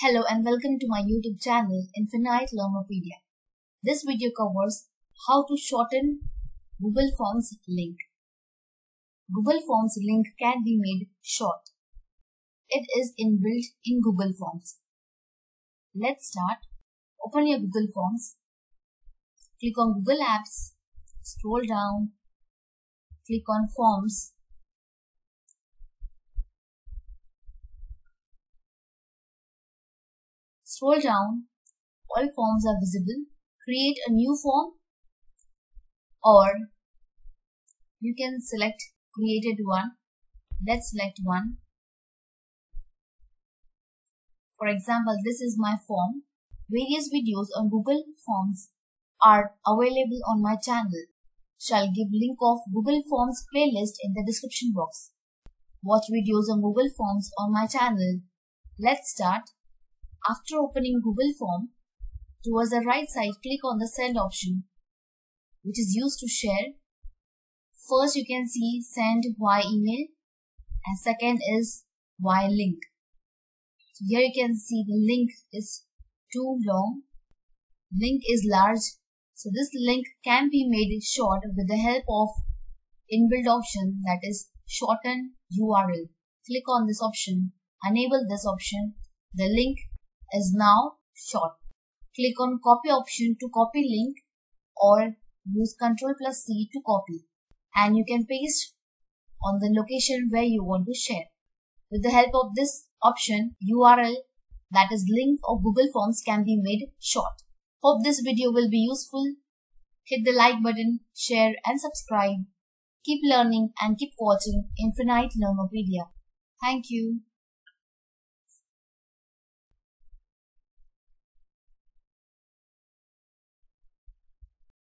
Hello and welcome to my YouTube channel, Infinite Learnopedia. This video covers how to shorten Google Forms link. Google Forms link can be made short. It is inbuilt in Google Forms. Let's start. Open your Google Forms. Click on Google Apps. Scroll down. Click on Forms. Scroll down, all forms are visible. Create a new form, or you can select created one. Let's select one. For example, this is my form. Various videos on Google Forms are available on my channel. Shall give link of Google Forms playlist in the description box. Watch videos on Google Forms on my channel. Let's start. After opening Google Form, towards the right side, click on the Send option, which is used to share. First, you can see Send via email, and second is via link. So here you can see the link is too long, link is large. So this link can be made short with the help of inbuilt option, that is shorten URL. Click on this option, enable this option. The link is now short. Click on copy option to copy link, or use Ctrl+C to copy, and you can paste on the location where you want to share. With the help of this option, URL, that is link of Google Forms, can be made short. Hope this video will be useful. Hit the like button, share and subscribe. Keep learning and keep watching Infinite Learnopedia. Thank you.